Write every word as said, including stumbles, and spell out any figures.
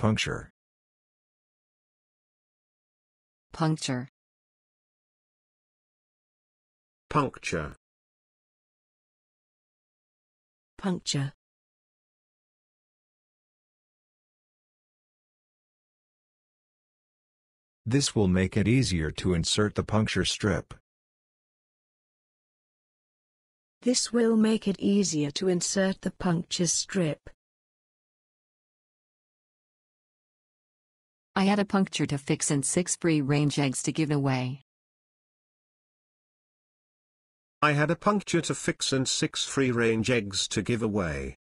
Puncture. Puncture. Puncture. Puncture. This will make it easier to insert the puncture strip. This will make it easier to insert the puncture strip. I had a puncture to fix and six free-range eggs to give away. I had a puncture to fix and six free-range eggs to give away.